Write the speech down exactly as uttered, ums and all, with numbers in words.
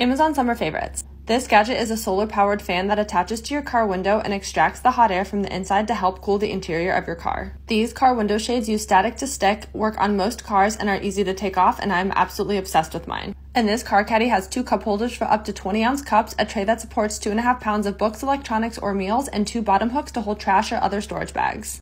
Amazon Summer Favorites. This gadget is a solar-powered fan that attaches to your car window and extracts the hot air from the inside to help cool the interior of your car. These car window shades use static to stick, work on most cars, and are easy to take off, and I'm absolutely obsessed with mine. And this car caddy has two cup holders for up to twenty ounce cups, a tray that supports two and a half pounds of books, electronics, or meals, and two bottom hooks to hold trash or other storage bags.